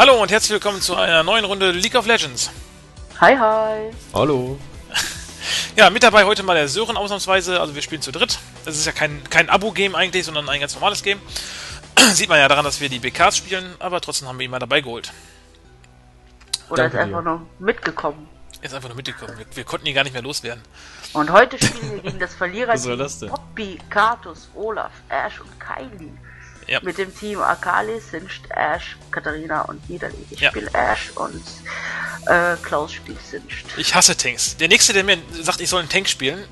Hallo und herzlich willkommen zu einer neuen Runde League of Legends. Hi, hi. Hallo. Ja, mit dabei heute mal der Sören ausnahmsweise. Also wir spielen zu dritt. Es ist ja kein Abo-Game eigentlich, sondern ein ganz normales Game. Sieht man ja daran, dass wir die BKs spielen, aber trotzdem haben wir ihn mal dabei geholt. Oder ist einfach nur mitgekommen. Ist einfach nur mitgekommen. Wir konnten ihn gar nicht mehr loswerden. Und heute spielen wir gegen das Verliererteam Poppy, Katus, Olaf, Ashe und Kylie. Ja. Mit dem Team Akali, Singed, Ashe, Katarina und Nidalee. Ich spiele Ashe und Klaus spielt Singed. Ich hasse Tanks. Der nächste, der mir sagt, ich soll einen Tank spielen,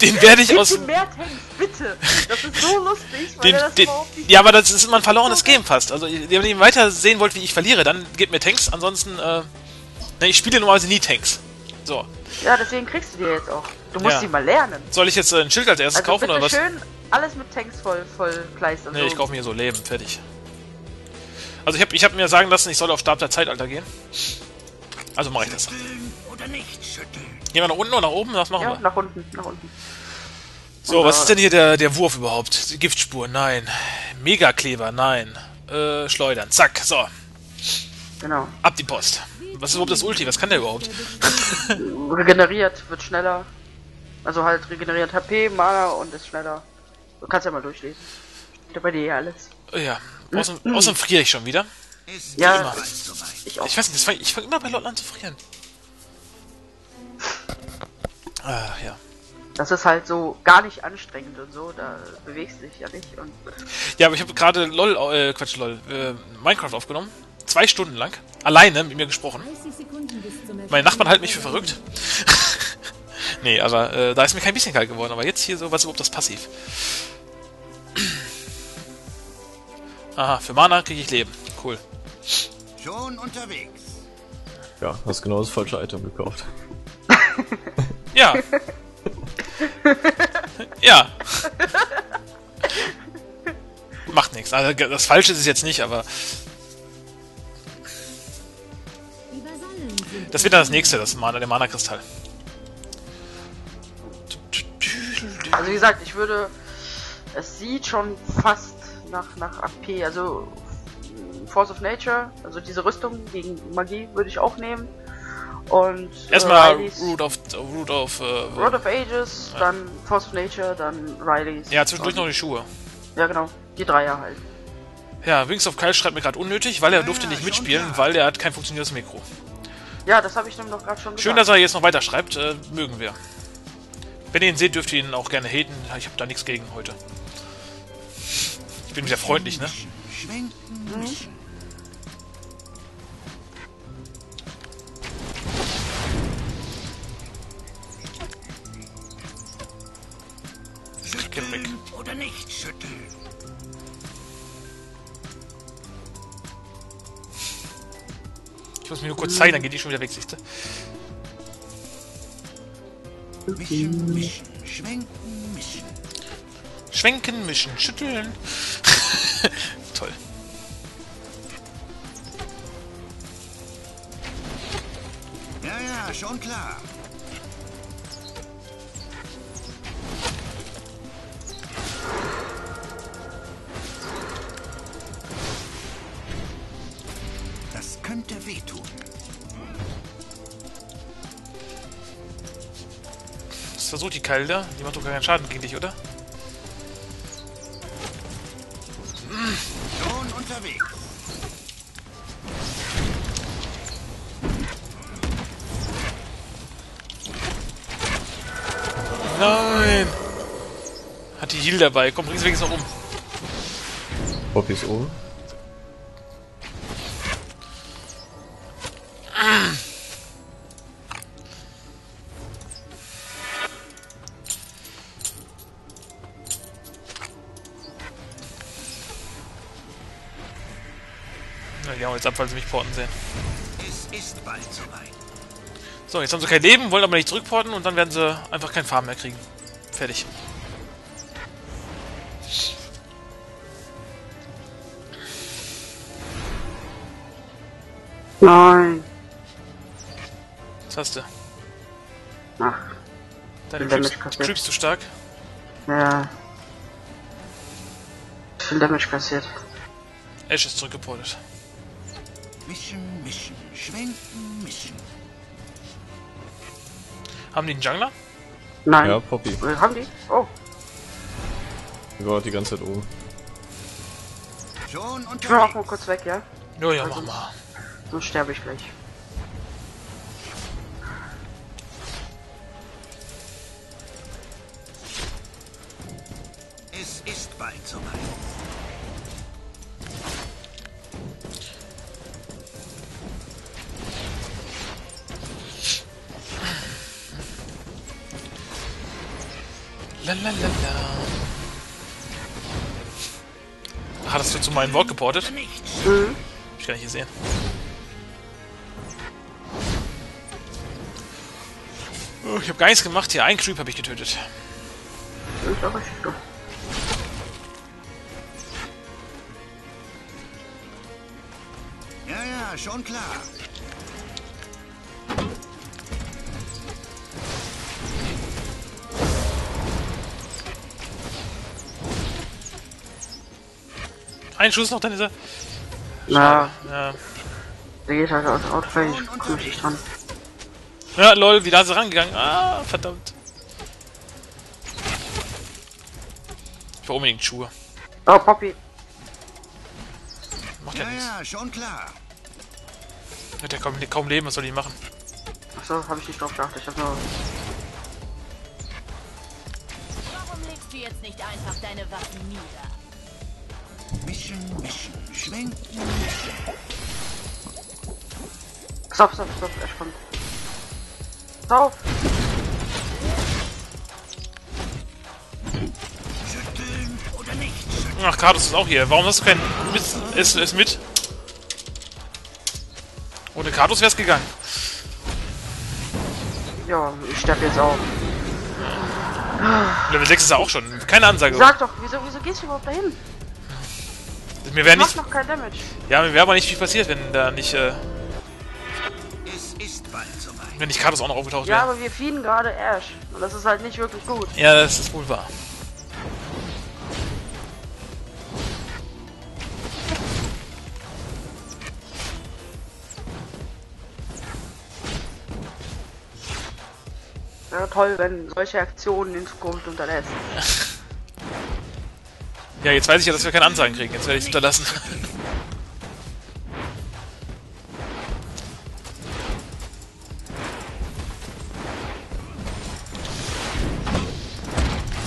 den werde ich aus. Mehr Tanks, bitte! Das ist so lustig, weil das überhaupt nicht. Ja, aber das ist immer ein verlorenes Game fast. Also, wenn ihr weiter sehen wollt, wie ich verliere, dann gebt mir Tanks. Ansonsten, ich spiele normalerweise nie Tanks. So. Ja, deswegen kriegst du die jetzt auch. Du musst die mal lernen. Soll ich jetzt ein Schild als erstes kaufen bitte oder was? Schön alles mit Tanks voll Kleist und nee, so. Ich kaufe mir so Leben, fertig. Also ich hab mir sagen lassen, ich soll auf Stab der Zeitalter gehen. Also mache ich das. Oder nicht schütteln. Gehen wir nach unten oder nach oben? Was machen wir? Nach unten, nach unten. So, und was ist denn hier der Wurf überhaupt? Giftspur, nein. Megakleber, nein. Schleudern, zack, so. Genau. Ab die Post. Was ist überhaupt das Ulti? Was kann der überhaupt? Regeneriert, wird schneller. Also halt regeneriert HP, Mana und ist schneller. Du kannst ja mal durchlesen. Steht bei dir ja alles. Ja, außerdem friere ich schon wieder. Ja, immer. Ich auch. Ich weiß nicht, ich fange immer bei Leuten an zu frieren. Ja. Das ist halt so gar nicht anstrengend und so, da bewegst du dich ja nicht. Und ja, aber ich habe gerade Minecraft aufgenommen. 2 Stunden lang. Alleine mit mir gesprochen. Meine Nachbarn halten mich für verrückt. Nee, aber da ist mir kein bisschen kalt geworden. Aber jetzt hier so, was ist überhaupt das Passiv? Aha, für Mana kriege ich Leben. Cool. Schon unterwegs. Ja, hast genau das falsche Item gekauft. Ja. Ja. Macht nichts. Also das Falsche ist es jetzt nicht, aber das wird dann das nächste, das Mana, der Mana-Kristall. Also wie gesagt, ich würde, es sieht schon fast nach AP, also Force of Nature, also diese Rüstung gegen Magie würde ich auch nehmen. Und erstmal Road of Ages, ja. Dann Force of Nature, dann Riley's. Ja, zwischendurch noch die Schuhe. Ja genau, die 3er halt. Ja, Wings of Kayle schreibt mir gerade unnötig, weil er durfte nicht mitspielen, weil er hat kein funktionierendes Mikro. Ja, das habe ich nämlich noch gerade schon gesagt. Schön, dass er jetzt noch weiter schreibt, mögen wir. Wenn ihr ihn seht, dürft ihr ihn auch gerne haten. Ich habe da nichts gegen heute. Ich bin wieder freundlich, ne? Mhm. Schütteln oder nicht schütteln. Ich muss mir nur kurz zeigen, dann geht die schon wieder weg, siehste. Mischen, mischen, schwenken, mischen. Schwenken, mischen, schütteln. Toll. Ja, ja, schon klar. Das könnte wehtun. Versucht die Keile da. Die macht doch gar keinen Schaden gegen dich, oder? Schon unterwegs. Nein! Hat die Heal dabei. Komm, bring sie wenigstens noch um. Poppy ist oben. Die hauen jetzt ab, weil sie mich porten sehen. Es ist bald soweit. So, jetzt haben sie kein Leben, wollen aber nicht zurückporten und dann werden sie einfach keinen Farm mehr kriegen. Fertig. Nein. Was hast du? Ach. Deine Creeps zu stark? Ja. Viel Damage kassiert. Ashe ist zurückgeportet. Mischen, mischen, schwenken, mischen. Haben die einen Jungler? Nein. Ja, Poppy. Haben die? Oh. Die war die ganze Zeit oben. Schon und ich mach mal kurz weg, ja? Ja, ja, also, mach mal. Sonst sterbe ich gleich. Es ist bald soweit. Lalalala. Hattest du zu meinem Wort geportet? Mhm. Ich kann nicht hier sehen. Oh, ich habe gar nichts gemacht hier. Ein Creep habe ich getötet. Ich auch nicht. Ja, ja, schon klar. Ein Schuss noch, dann ist er. Na. Ja. Der geht halt aus Outfall, ich komme nicht dran. Ja, lol, wie da ist er rangegangen. Ah, verdammt. Ich brauche unbedingt Schuhe. Oh, Poppy. Macht ja nichts. Ja, schon klar. Hat ja kaum Leben, was soll ich machen? Achso, hab ich nicht drauf gedacht, ich hab nur... Warum legst du jetzt nicht einfach deine Waffen nieder? Mischen, mischen, schwenken, mischen. Stop, stop, stop, er kommt. Stop! Schütteln oder nicht schütteln. Ach, Karthus ist auch hier. Warum hast du keinen... Ist mit? Ohne Karthus wär's gegangen. Ja, ich sterbe jetzt auch. Level 6 ist er auch schon. Keine Ansage. Sag doch, wieso gehst du überhaupt dahin? Mir wäre nicht... noch kein Damage. Ja, mir wäre aber nicht viel passiert, wenn da nicht... Es ist bald soweit. Wenn nicht Katus auch noch aufgetaucht wäre. Ja, aber wir feeden gerade Ashe. Und das ist halt nicht wirklich gut. Ja, das ist wohl wahr. Ja, toll, wenn solche Aktionen in Zukunft unterlässt. Ja, jetzt weiß ich ja, dass wir keine Ansagen kriegen. Jetzt werde ich es unterlassen.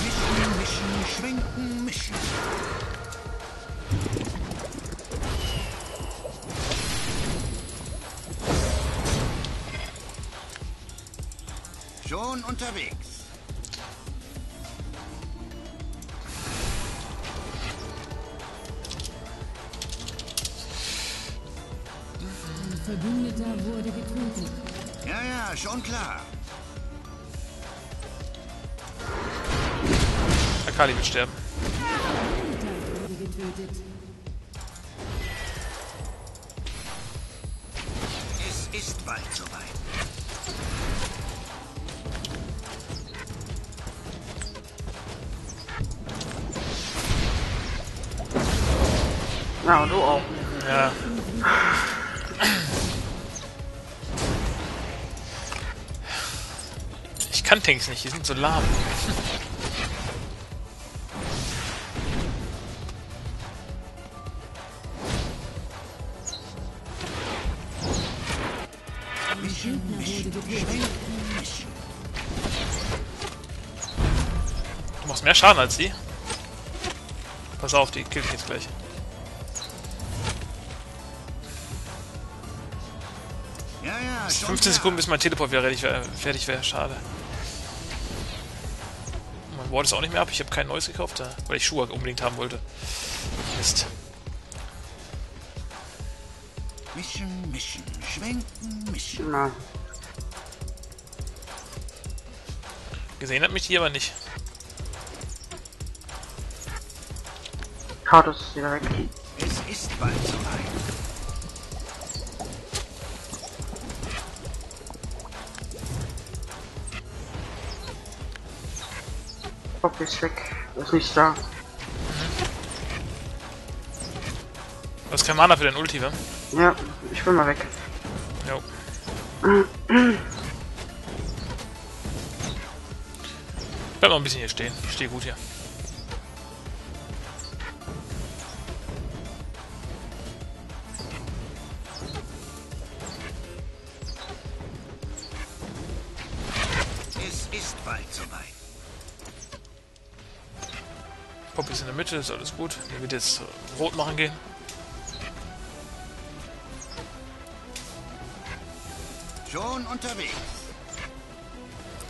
Mischen, mischen, schwenken, mischen. Schon unterwegs. Verbündeter wurde getötet. Ja, ja, schon klar. Akali wird sterben. Verbündeter wurde getötet. Es ist bald soweit. Na, du auch. Ja. Ich kann Tanks nicht, die sind so lahm. Du machst mehr Schaden als sie. Pass auf, die killt jetzt gleich. Ja, ja, 15 Sekunden bis mein Teleport wieder fertig wäre, schade. Ward ist auch nicht mehr ab, ich habe kein neues gekauft, weil ich Schuhe unbedingt haben wollte. Mist. Mischen, mischen, schwenken, mischen. Na. Gesehen hat mich die aber nicht. Kartus ist wieder weg. Es ist bald so weit. Poppy ist weg, ist nicht da. Du hast kein Mana für den Ulti, wa? Ja, ich will mal weg. Jo. Bleib noch ein bisschen hier stehen. Ich stehe gut hier. Es ist bald soweit. Poppy ist in der Mitte, ist alles gut. Der wird jetzt rot machen gehen. Schon unterwegs.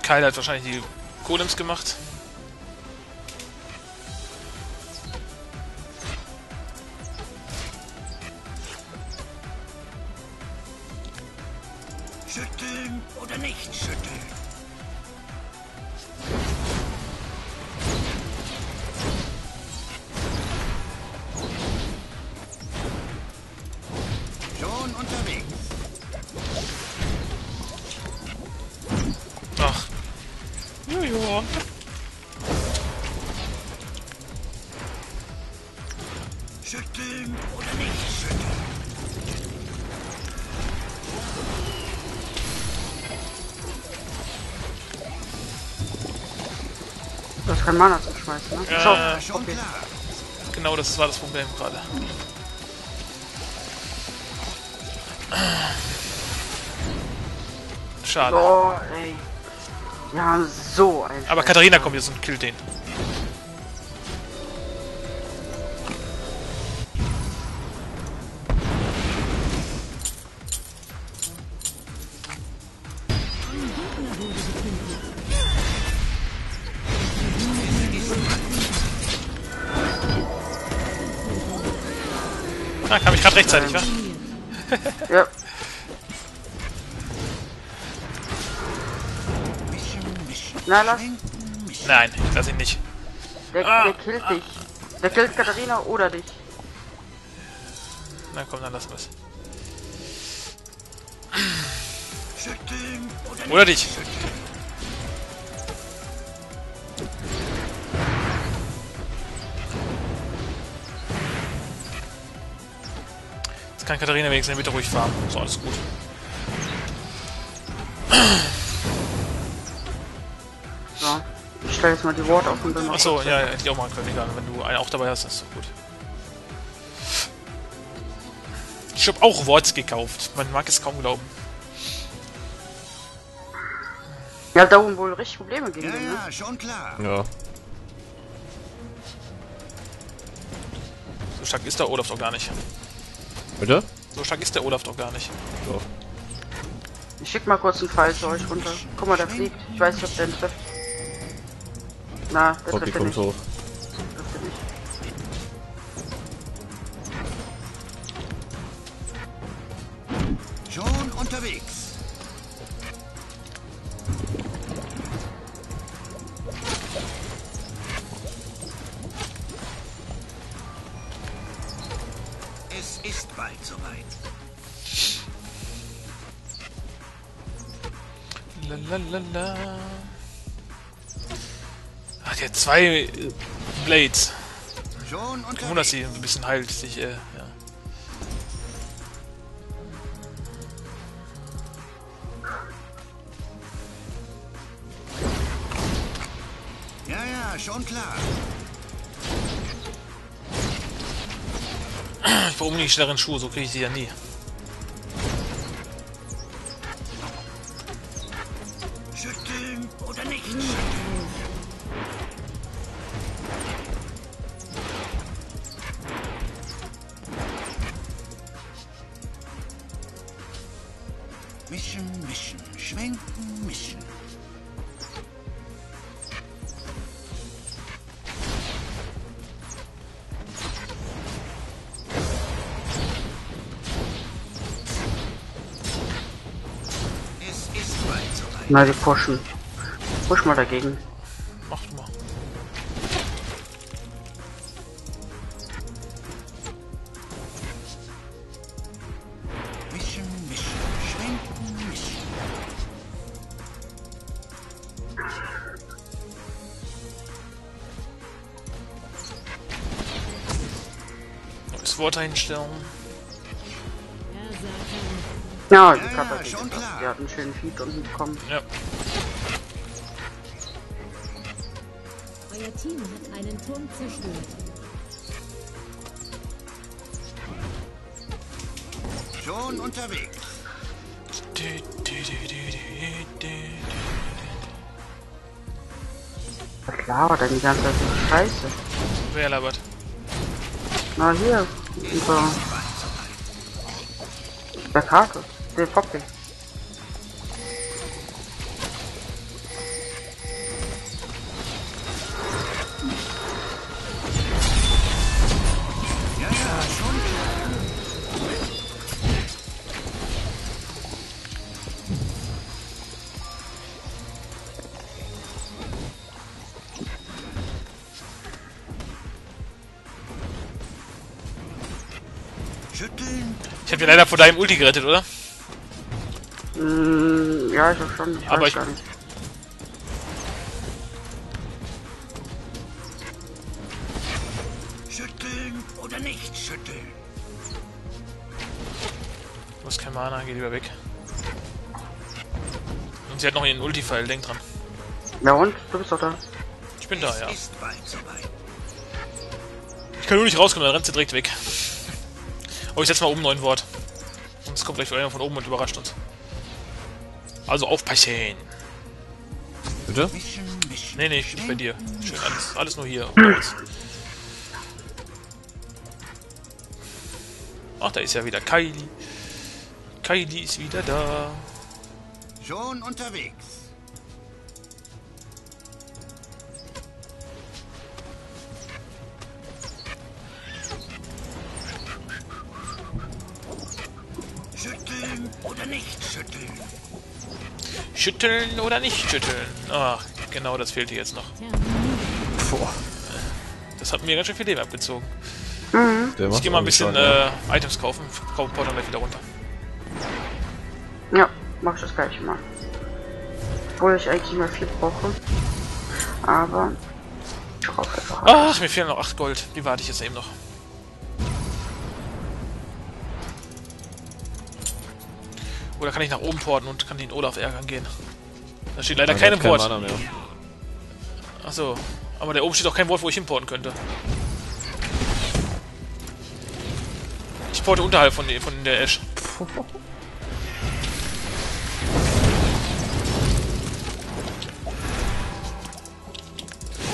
Kylie hat wahrscheinlich die Golems gemacht. Schütteln oder nicht schütteln? Schon unterwegs. Ach. Jojo. Schütteln oder nicht schütteln? Du hast kein Mana zum Schmeißen, ne? Schau, okay. Genau, das war das Problem gerade. Schade. Oh, ey. Ja, so ein. Aber Katarina kommt jetzt und killt den. Ah, kam ich gerade rechtzeitig, wa? Ja. Nein, lass. Nein, ich lass ihn nicht. Der killt dich. Der killt Katarina oder dich. Na komm, dann lass was. Oder dich. Jetzt kann Katarina wenigstens in der Mitte ruhig fahren. So, alles gut. So, ich stelle jetzt mal die Ward auf und dann... Achso, ja, hätte ich auch machen können, egal. Wenn du einen auch dabei hast, ist so gut. Ich habe auch Wards gekauft. Man mag es kaum glauben. Ihr habt da oben wohl richtig Probleme gegen den, ne? Ja, schon klar. Ja. So stark ist der Olaf doch gar nicht. Bitte? So stark ist der Olaf doch gar nicht. So. Ich schick mal kurz einen Pfeil zu euch runter. Guck mal, der fliegt. Ich weiß nicht, ob der ihn trifft. Na, der trifft den nicht. Hoch. Trifft den nicht. Schon unterwegs. Es ist bald soweit. Lalalala. Ach, der hat zwei Blades. Ich wundere, dass sie ein bisschen heilt sich, ja. Ja, schon klar. Ich brauche unbedingt schnelleren Schuhe, so kriege ich sie ja nie. Oder nicht? Mischen, mischen, schwenken, mischen. Es ist bald soweit. Na, die pushen. Push mal dagegen. Macht mal. Mischen, mischen, schwenken, mischen. Das Wort einstellen. Ja, Ja, die Katarina, schon klar. Die hat einen schönen Feed unten bekommen. Ja. Euer Team hat einen Turm zerstört. Schon unterwegs. Na klar, oder die ganze Zeit ist scheiße. Wer labert? Na hier, über... Der Karthus, der Poppy. Ja, ja, schon. Ich hab dir leider vor deinem Ulti gerettet, oder? Ja, ich hab schon. Aber ich... Schütteln oder nicht schütteln? Du hast kein Mana, geh lieber weg. Und sie hat noch ihren Ulti-Pfeil, denk dran. Na und? Du bist doch da. Ich bin da, ja. Ich kann nur nicht rauskommen, dann rennt sie direkt weg. Oh, ich setz mal oben neu ein Wort. Sonst kommt gleich einer von oben und überrascht uns. Also aufpassen. Bitte? Nee, nee, ich bin bei dir. Schön, alles nur hier. Ach, da ist ja wieder Kylie. Kylie ist wieder da. Schon unterwegs. Oder nicht schütteln. Schütteln oder nicht schütteln. Ach, genau, das fehlte jetzt noch. Boah. Das hat mir ganz schön viel Leben abgezogen. Mhm. Ich gehe mal ein bisschen Items kaufen. Kaufe dann gleich wieder runter. Ja, mach ich das gleich mal. Obwohl ich eigentlich mal viel brauche. Aber... Ich kaufe einfach. Ach, mir fehlen noch 8 Gold. Die warte ich jetzt eben noch. Oder kann ich nach oben porten und kann den Olaf ärgern gehen? Da steht leider ja, keine Port. Kein achso, aber da oben steht auch kein Wort, wo ich hinporten könnte. Ich porte unterhalb von der Ashe.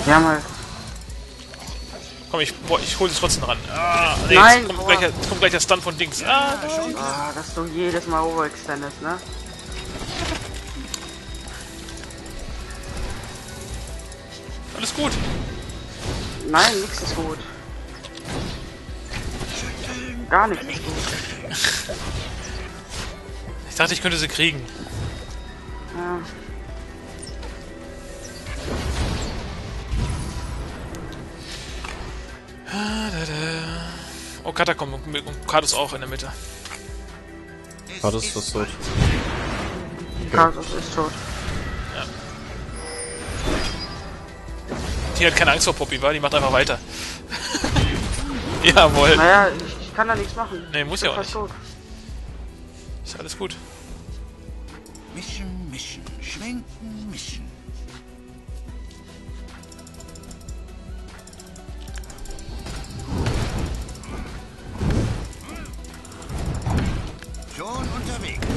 Ja, mal. Komm, ich hol sie trotzdem ran. Ah, nee, nein, jetzt kommt gleich der Stun von Dings. Ah, nein. Ah, dass du jedes Mal overextendest, ne? Alles gut. Nein, nichts ist gut. Gar nichts ist gut. Ich dachte, ich könnte sie kriegen. Ja. Oh, Kata kommt und Katus auch in der Mitte. Katus ist tot. Katus ist tot. Ja. Die hat keine Angst vor Poppy, weil die macht einfach weiter. Jawohl. Naja, ich kann da nichts machen. Nee, muss ja auch nicht. Tot. Ist alles gut. Mischen, mischen, schwenken, mischen. Unterwegs.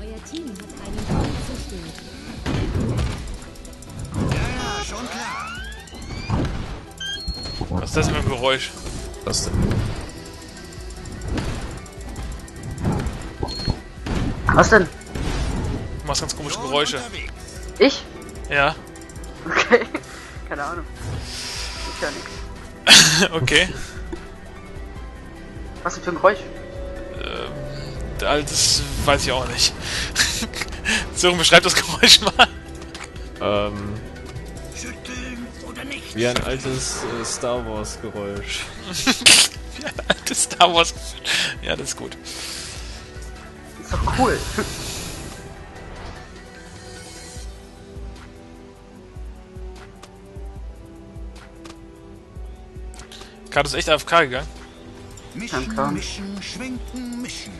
Euer Team hat einen Turm zerstört. Ja, schon klar. Was ist das für ein Geräusch? Was denn? Was denn? Du machst ganz komische Geräusche. Ich? Ja. Okay. Keine Ahnung. Ich höre nichts. Okay. Was ist das für ein Geräusch? Das weiß ich auch nicht. Sören, beschreibt das Geräusch mal. Wie ein altes Star Wars Geräusch. Wie ein altes Star Wars. Ja, das ist gut. Ist doch cool. Katus ist echt AFK gegangen. Mischen, mischen, schwenken, mischen.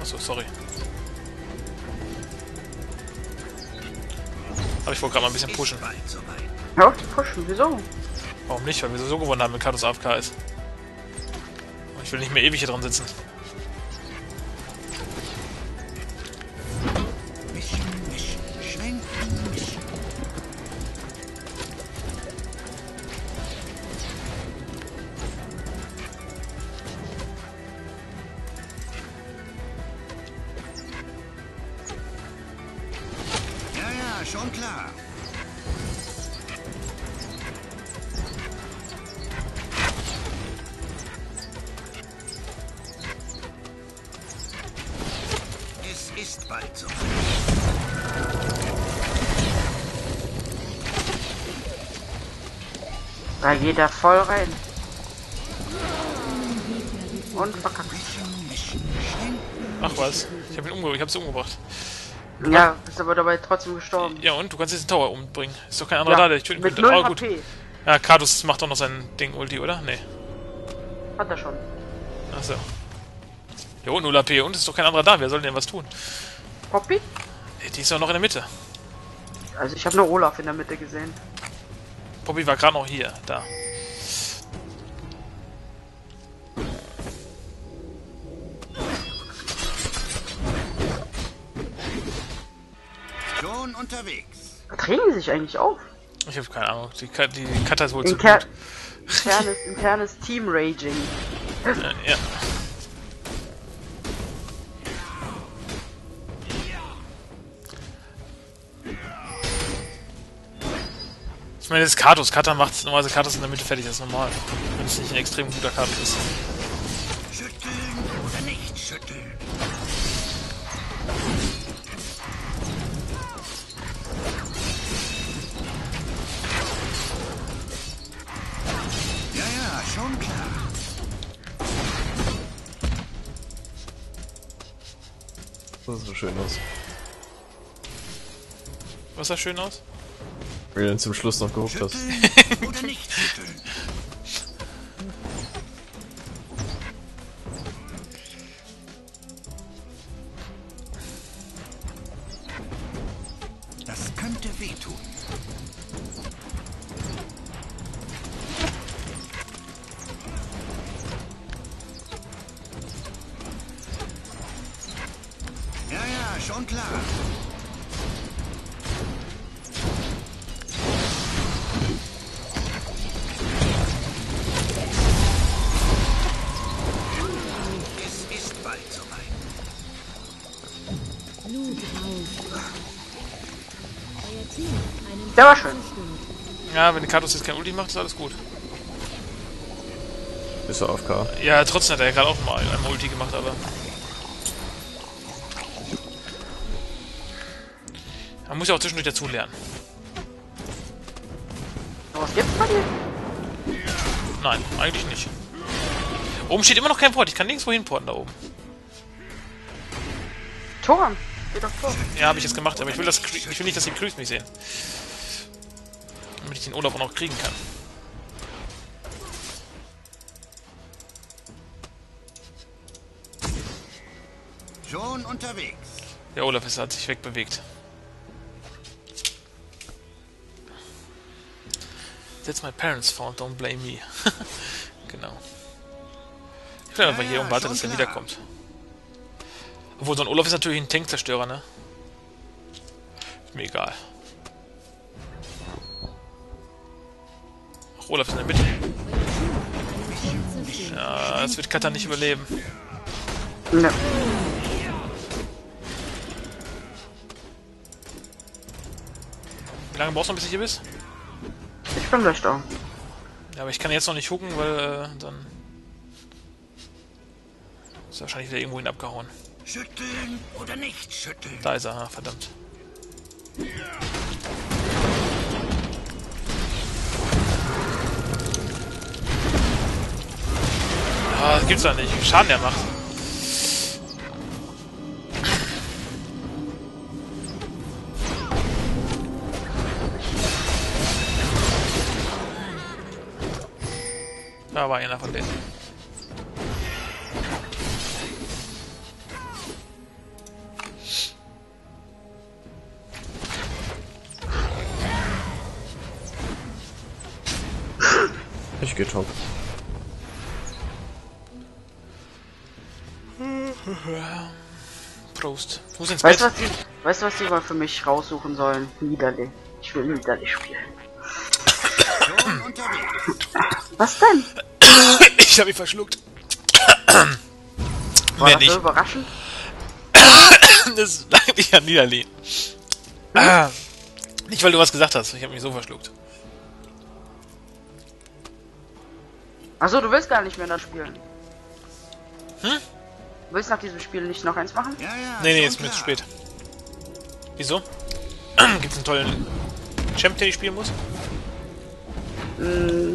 Achso, sorry. Aber ich wollte gerade mal ein bisschen pushen. Ja, pushen, wieso? Warum nicht? Weil wir so gewonnen haben, wenn Katus AFK ist. Und ich will nicht mehr ewig hier dran sitzen. Schon klar. Es ist bald so. Da geht er voll rein. Und verkackt. Ach was, ich hab's umgebracht. Ja, bist aber dabei trotzdem gestorben. Ja, und? Du kannst diesen Tower umbringen. Ist doch kein anderer da, der dich töten könnte. Oh, gut. Ja, Katus macht doch noch sein Ding Ulti, oder? Nee. Hat er schon. Achso. Jo, 0 AP. Und ist doch kein anderer da. Wer soll denn was tun? Poppy? Die ist doch noch in der Mitte. Also, ich habe nur Olaf in der Mitte gesehen. Poppy war gerade noch hier. Da. Unterwegs. Trinken sie sich eigentlich auf? Ich habe keine Ahnung. Die Katar ist wohl zu gut. Internes Team-Raging. Ja. Ich meine, das ist Katus. Katar macht normalerweise Katus in der Mitte fertig. Das ist normal. Wenn es nicht ein extrem guter Katus ist. Schütteln oder nicht schütteln? Schon klar. Das sah schön aus. Was sah schön aus? Wie du denn zum Schluss noch gehuckt hast. Oder nicht schütteln. Das könnte wehtun. Schon klar. Es ist bald soweit. Der war schön. Ja, wenn die Katus jetzt kein Ulti macht, ist alles gut. Ist er auf K? Ja, trotzdem hat er ja gerade auch mal einen Ulti gemacht, aber... Man muss ja auch zwischendurch dazu lernen. Was gibt's bei dir? Nein, eigentlich nicht. Oben steht immer noch kein Port. Ich kann nirgendwo hinporten da oben. Tor. Geht doch vor. Ja, habe ich jetzt gemacht, aber ich will nicht, dass die Crews mich sehen. Damit ich den Olaf auch noch kriegen kann. Schon unterwegs. Der Olaf hat sich wegbewegt. That's my parents' fault, don't blame me. Genau. Ich bleibe einfach hier und warte, dass er wiederkommt. Obwohl, so ein Olaf ist natürlich ein Tankzerstörer, ne? Ist mir egal. Ach, Olaf ist in der Mitte. Ja, das wird Katar nicht überleben. No. Wie lange brauchst du noch, bis du hier bist? Ich bin gleich da. Ja, aber ich kann jetzt noch nicht hucken, weil dann... Ist wahrscheinlich wieder irgendwo hin abgehauen. Schütteln oder nicht schütteln? Da ist er, ha, verdammt. Ja. Ah, das gibt's doch nicht. Wie Schaden der macht. Da war einer von denen. Ich geh top. Prost. Muss ins Bett. Weißt du, was die mal für mich raussuchen sollen? Nidalee. Ich will Nidalee spielen. Was denn? Ich habe mich verschluckt. War das so überraschend? Das lag nicht an Nidalee. Hm? Nicht, weil du was gesagt hast. Ich habe mich so verschluckt. Achso, du willst gar nicht mehr das spielen. Hm? Du willst nach diesem Spiel nicht noch eins machen? Ja, ja, nee, ist mir zu spät. Wieso? Gibt's einen tollen Champ, den ich spielen muss?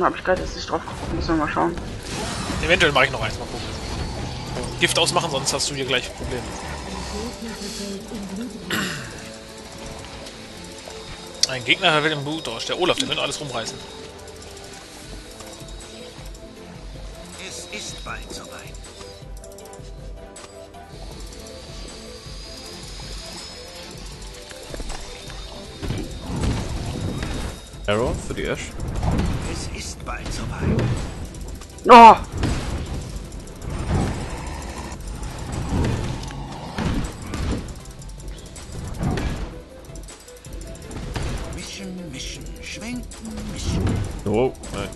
Hab ich gerade jetzt nicht drauf geguckt, müssen wir mal schauen. Eventuell mache ich noch eins, mal gucken. Gift ausmachen, sonst hast du hier gleich ein Problem. Ein Gegner, der will im Blut aus. Der Olaf, der könnte alles rumreißen. Es ist bald soweit. Arrow für die Ashe. Es ist bald soweit. Oh! Mischen, mischen, schwenken, mischen. Oh, nein.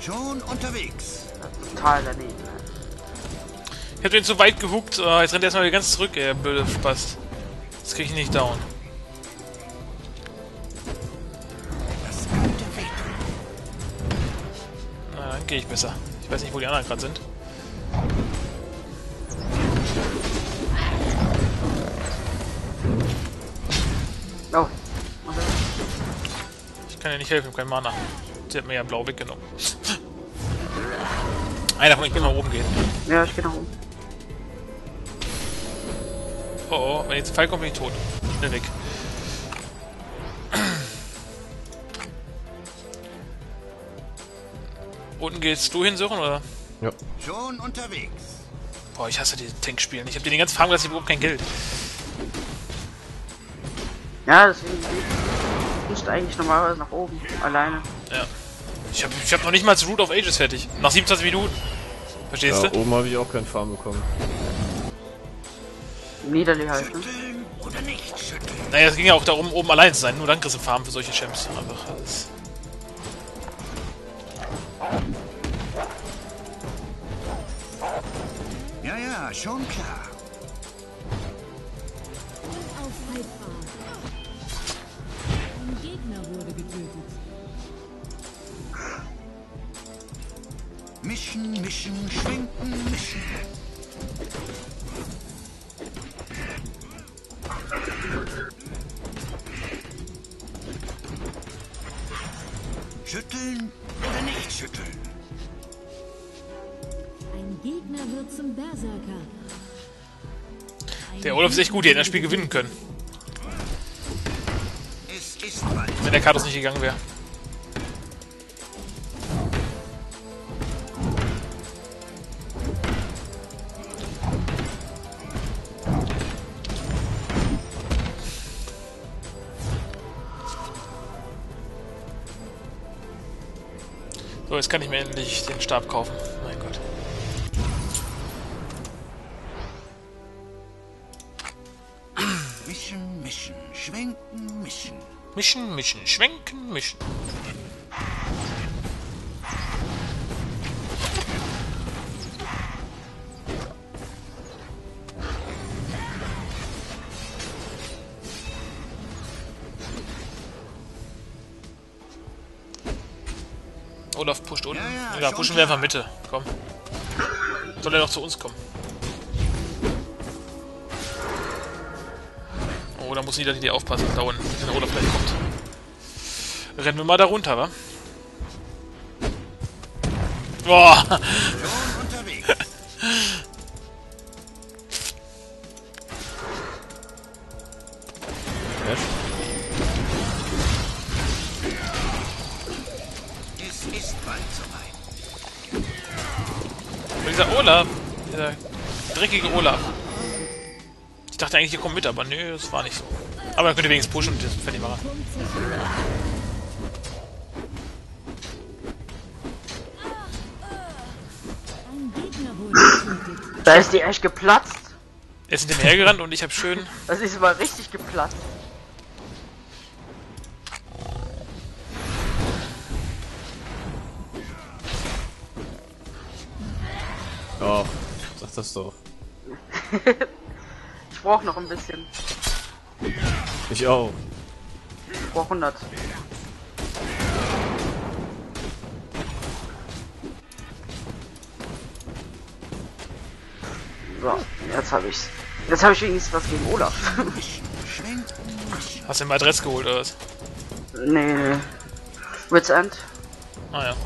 Schon unterwegs. Total daneben. Ich hab den zu weit gehuckt, jetzt rennt er erstmal wieder ganz zurück, ey, blöde Spaß. Das krieg ich nicht down. Das könnte wehtun. Na, dann geh ich besser. Ich weiß nicht, wo die anderen gerade sind. Oh. Ich kann dir nicht helfen, ich hab keinen Mana. Sie hat mir ja blau weggenommen. Einer von euch kann nach oben gehen. Ja, ich geh nach oben. Oh, oh, wenn jetzt ein Fall kommt, bin ich tot. Schnell weg. Unten gehst du hin, Sören, oder? Ja. Schon unterwegs. Boah, ich hasse diese Tankspielen. Ich hab dir den ganzen Farm gelassen, ich hab überhaupt kein Geld. Ja, deswegen musst du eigentlich normalerweise nach oben. Alleine. Ja. Ich hab noch nicht mal Road of Ages fertig. Nach 27 Minuten. Verstehst du? Ja, oben habe ich auch keinen Farm bekommen. Niederling halt, ne? Naja, es ging ja auch darum, oben allein zu sein. Nur dann kriegst du Farben für solche Champs. Einfach alles. Ja, ja, schon klar. Unaufhaltbar. Ein Gegner wurde getötet. Mischen, mischen, schwenken, mischen. Schütteln oder nicht schütteln? Ein Gegner wird zum Berserker. Der Olaf ist echt gut, der hätte das Spiel gewinnen können. Es ist bald. Wenn der Katus nicht gegangen wäre. So, jetzt kann ich mir endlich den Stab kaufen. Mein Gott. Mischen, mischen, schwenken, mischen. Mischen, mischen, schwenken, mischen. Olaf pusht unten. Ja, ja, ja, pushen wir einfach Mitte. Komm. Soll er doch zu uns kommen. Oh, da muss Nidalee die aufpassen. Da unten. Wenn Olaf gleich kommt. Rennen wir mal da runter, wa? Boah! dieser Olaf, dieser dreckige Olaf. Ich dachte eigentlich, ihr kommt mit, aber nö, das war nicht so. Aber dann könnt ihr wenigstens pushen und das fertig machen. Da ist die Ashe geplatzt. Er ist hinterher gerannt und ich hab schön. Das ist mal richtig geplatzt. Oh, sag das doch. Ich brauch noch ein bisschen. Ich auch. Ich brauch 100. So, jetzt habe ich's. Jetzt habe ich wenigstens was gegen Olaf. Hast du den Adress geholt oder was? Nee. Wits End. Ah ja,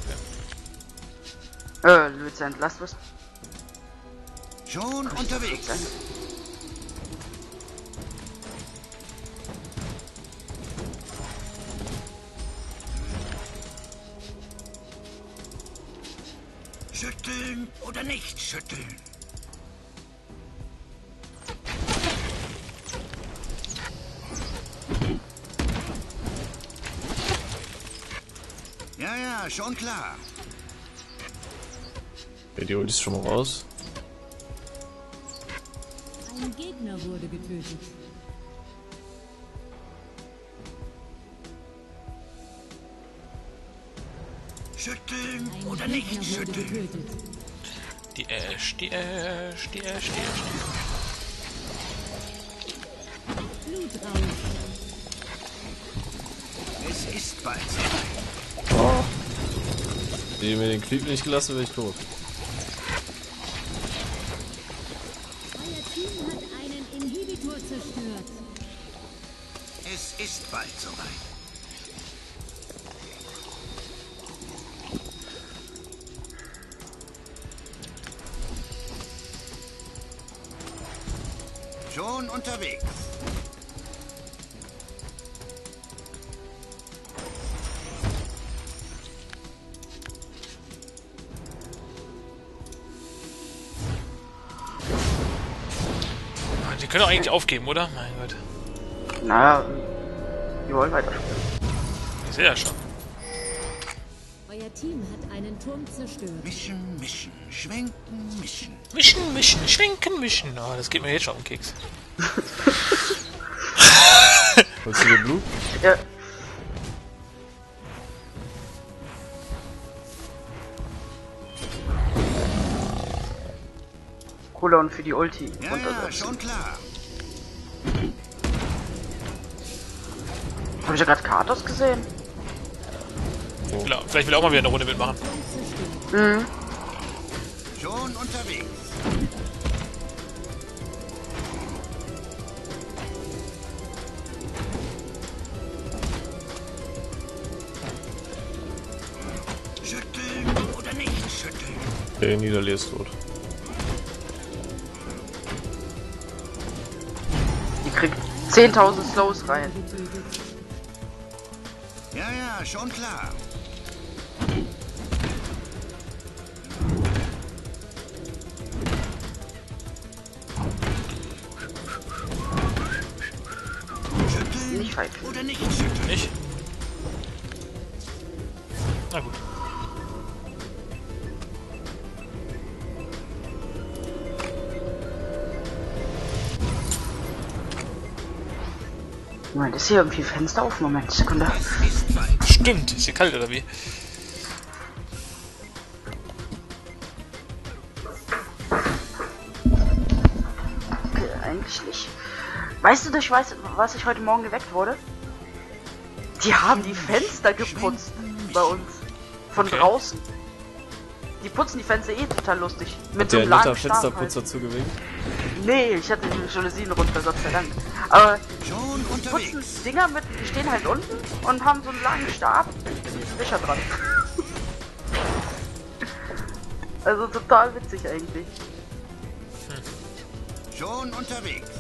okay. Wits End, lasst was. Schon unterwegs. Schütteln oder nicht schütteln? Ja, schon klar. Ja, die holt es schon mal raus. Ein Gegner wurde getötet. Schütteln oder nicht schütteln? Die Ashe, die Ashe, die Ashe, die Ashe. Blut raus. Es ist bald soweit. Oh. Die mir den Creep nicht gelassen, wäre ich tot. Euer Team hat einen Inhibitor zerstört. Es ist bald soweit. Schon unterwegs. Wir können doch eigentlich aufgeben, oder? Mein Gott. Naja, wir wollen weiterspielen. Ich sehe ja schon. Euer Team hat einen Turm zerstört. Mischen, mischen, schwenken, mischen. Mischen, mischen, schwenken, mischen. Oh, das geht mir jetzt schon um Keks. Wolltest du den Blut? Ja. Und für die Ulti runtersetzen. Ja, schon klar. Hab ich ja gerade Katus gesehen? Oh. Klar, vielleicht will er auch mal wieder eine Runde mitmachen. Mhm. Schon unterwegs. Schütteln oder nicht schütteln? Der Nidalee ist tot. Kriegt 10.000 Slows rein. Ja, schon klar. Schütteln nicht weit. Oder nicht? Schütteln nicht. Na gut. Moment, ist hier irgendwie Fenster auf? Moment, Sekunde. Stimmt, ist hier kalt oder wie? Okay, eigentlich nicht. Weißt du, was ich heute Morgen geweckt wurde? Die haben die Fenster geputzt bei uns. Von draußen. Die putzen die Fenster eh total lustig. Mit so einem langen Stab. Hat der Fensterputzer zugewinkt? Nee, ich hatte die Jalousien runter, Gott sei Dank. Aber die putzen Dinger mit, die stehen halt unten und haben so einen langen Stab mit Wischer dran. Also total witzig eigentlich. Schon unterwegs.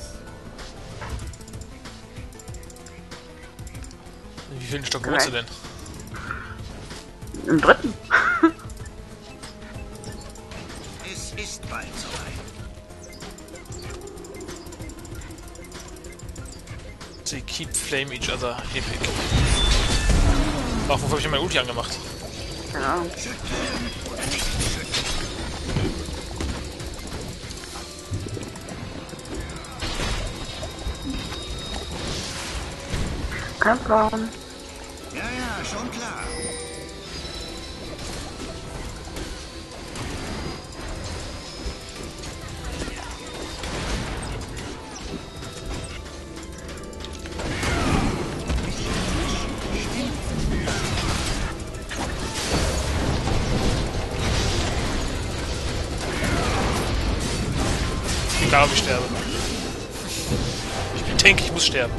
Wie viel Stock wohnst du denn? Im 3. ist bald soweit. They keep flame each other. Epic. Ach, wofür habe ich denn mein Ulti angemacht? Ja. Kein Plan. Ja, ja, schon klar. Ich glaube, ich sterbe. Ich denke, ich muss sterben.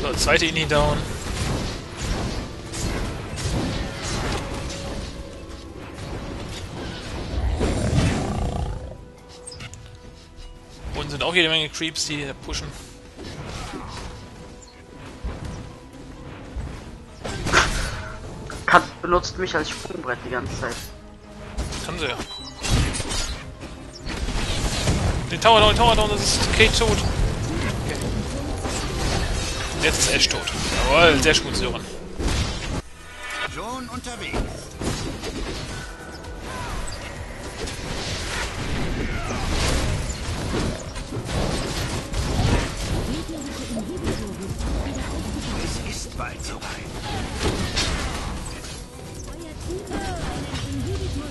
So, zweite Ini down. Unten sind auch jede Menge Creeps, die pushen. Kat benutzt mich als Sprungbrett die ganze Zeit. Kann sie ja. Den Tower down, das ist Kate tot. Jetzt ist Ashe tot. Jawohl, sehr gut, Sören. Schon unterwegs. Es ist bald soweit.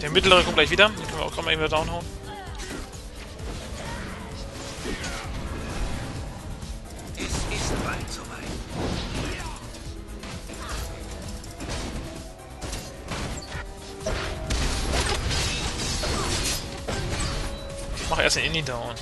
Der mittlere kommt gleich wieder. Den können wir auch mal eben wieder downhauen. Mach erst den Indie down.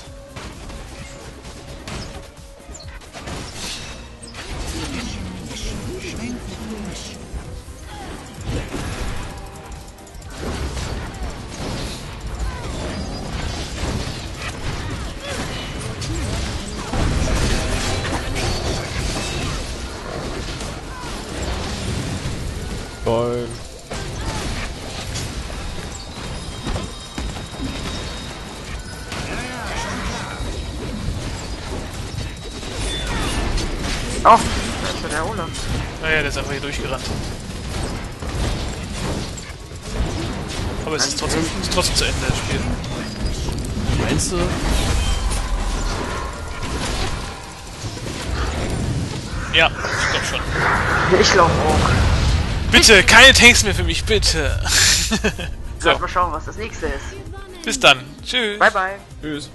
Toll. Oh, das ist ja der Olaf. Naja, der ist einfach hier durchgerannt. Aber es ist trotzdem zu Ende, das Spiel. Meinst du? Ja, ich glaub schon. Ich glaub auch. Bitte, keine Tanks mehr für mich, bitte. So. Lass mal schauen, was das nächste ist. Bis dann. Tschüss. Bye, bye. Tschüss.